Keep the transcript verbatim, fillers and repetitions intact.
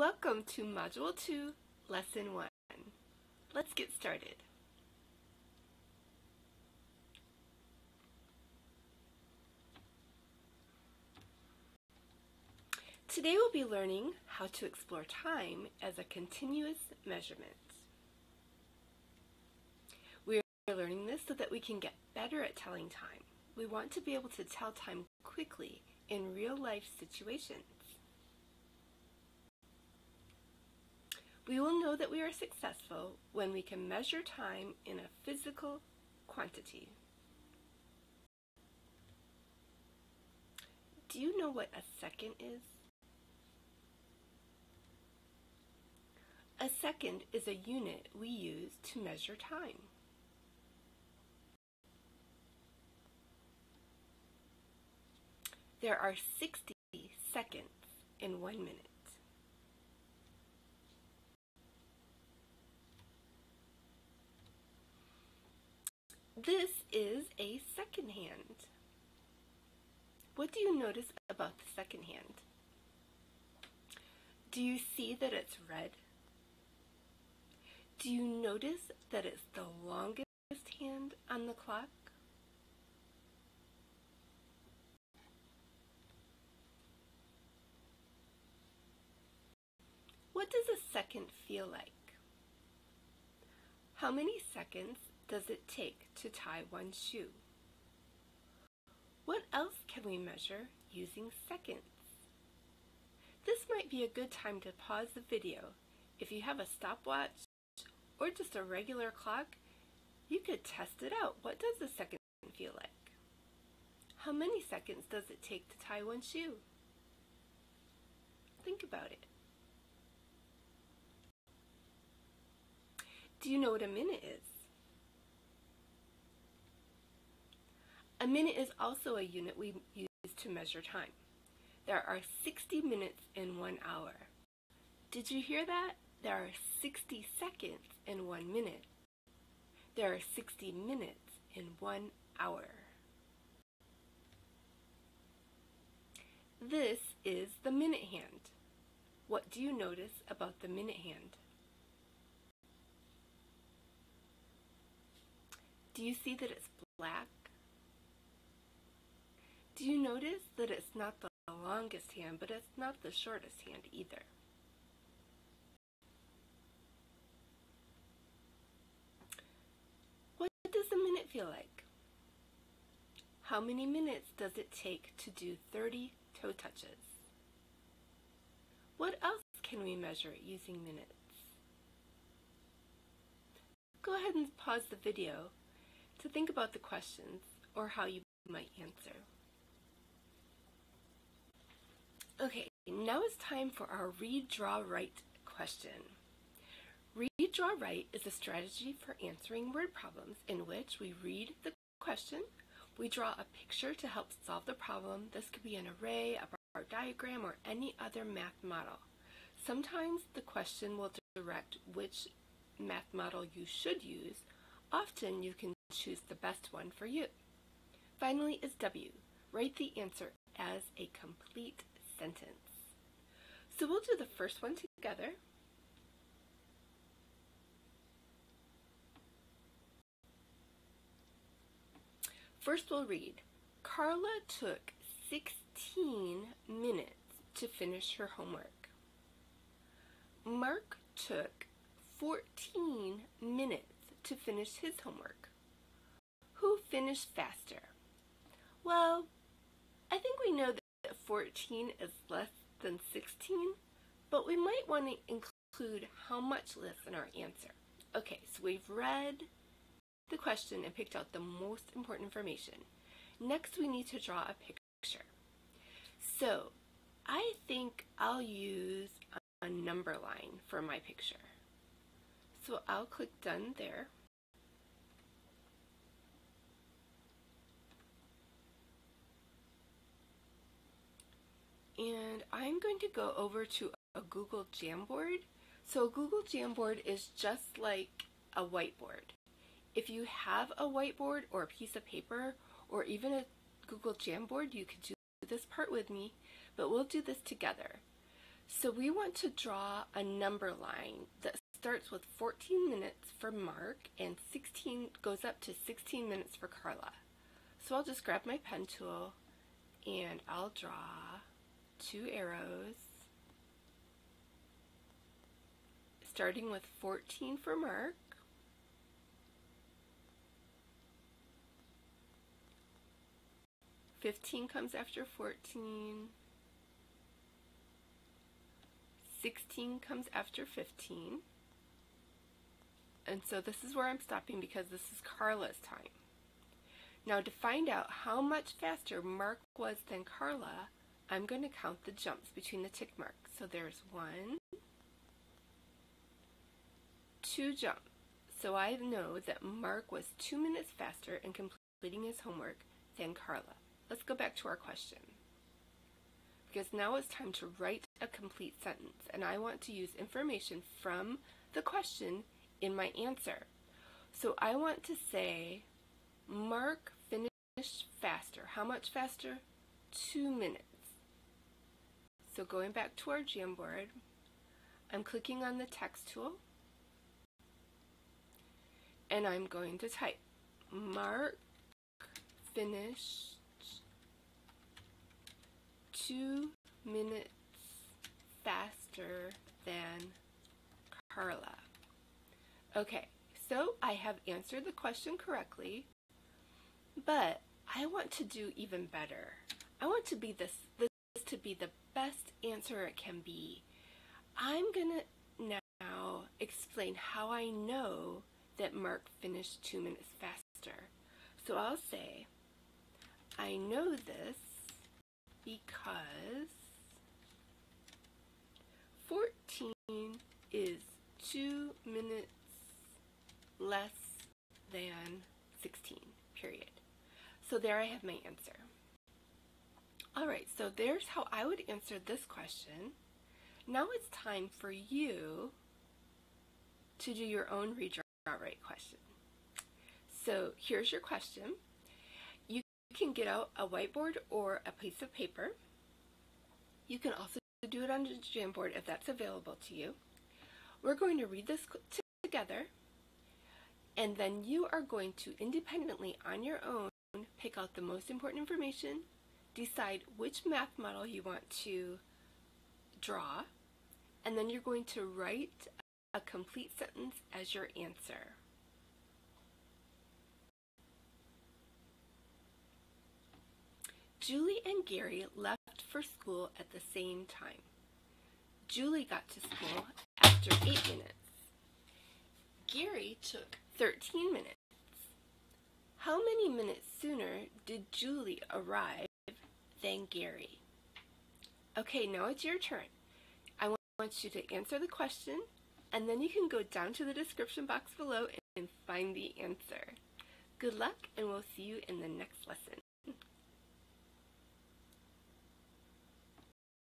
Welcome to Module two, Lesson one. Let's get started. Today we'll be learning how to explore time as a continuous measurement. We're learning this so that we can get better at telling time. We want to be able to tell time quickly in real-life situations. We will know that we are successful when we can measure time in a physical quantity. Do you know what a second is? A second is a unit we use to measure time. There are sixty seconds in one minute. This is a second hand. What do you notice about the second hand? Do you see that it's red? Do you notice that it's the longest hand on the clock? What does a second feel like? How many seconds does it take to tie one shoe? What else can we measure using seconds? This might be a good time to pause the video. If you have a stopwatch or just a regular clock, you could test it out. What does a second feel like? How many seconds does it take to tie one shoe? Think about it. Do you know what a minute is? A minute is also a unit we use to measure time. There are sixty minutes in one hour. Did you hear that? There are sixty seconds in one minute. There are sixty minutes in one hour. This is the minute hand. What do you notice about the minute hand? Do you see that it's black? Do you notice that it's not the longest hand, but it's not the shortest hand either? What does a minute feel like? How many minutes does it take to do thirty toe touches? What else can we measure using minutes? Go ahead and pause the video to think about the questions or how you might answer. Okay, now it's time for our read, draw, write question. Read, draw, write is a strategy for answering word problems in which we read the question, we draw a picture to help solve the problem. This could be an array, a bar diagram, or any other math model. Sometimes the question will direct which math model you should use. Often you can choose the best one for you. Finally is W. Write the answer as a complete sentence. So we'll do the first one together. First we'll read, Carla took sixteen minutes to finish her homework. Mark took fourteen minutes to finish his homework. Who finished faster? Well, I think we know that fourteen is less than sixteen, but we might want to include how much less in our answer. Okay, so we've read the question and picked out the most important information. Next, we need to draw a picture. So I think I'll use a number line for my picture. So I'll click done there. And I'm going to go over to a Google Jamboard. So Google Jamboard is just like a whiteboard. If you have a whiteboard or a piece of paper or even a Google Jamboard, you could do this part with me, but we'll do this together. So we want to draw a number line that starts with fourteen minutes for Mark and sixteen goes up to sixteen minutes for Carla. So I'll just grab my pen tool and I'll draw two arrows starting with fourteen for Mark fifteen comes after fourteen, sixteen comes after fifteen, and so this is where I'm stopping because this is Carla's time. Now to find out how much faster Mark was than Carla, I'm going to count the jumps between the tick marks. So there's one, two jumps. So I know that Mark was two minutes faster in completing his homework than Carla. Let's go back to our question, because now it's time to write a complete sentence, and I want to use information from the question in my answer. So I want to say Mark finished faster. How much faster? Two minutes. So going back to our Jamboard, I'm clicking on the text tool, and I'm going to type Mark finished two minutes faster than Carla. Okay, so I have answered the question correctly, but I want to do even better. I want to be this, this to be the best answer it can be. I'm gonna now explain how I know that Mark finished two minutes faster. So I'll say, I know this because fourteen is two minutes less than sixteen, period. So there I have my answer. Alright, so there's how I would answer this question. Now it's time for you to do your own redraw right question. So here's your question. You can get out a whiteboard or a piece of paper. You can also do it on the Jamboard if that's available to you. We're going to read this together, and then you are going to independently on your own pick out the most important information, decide which math model you want to draw, and then you're going to write a complete sentence as your answer. Julie and Gary left for school at the same time. Julie got to school after eight minutes. Gary took thirteen minutes. How many minutes sooner did Julie arrive than Gary? Okay, now it's your turn. I want you to answer the question, and then you can go down to the description box below and find the answer. Good luck, and we'll see you in the next lesson.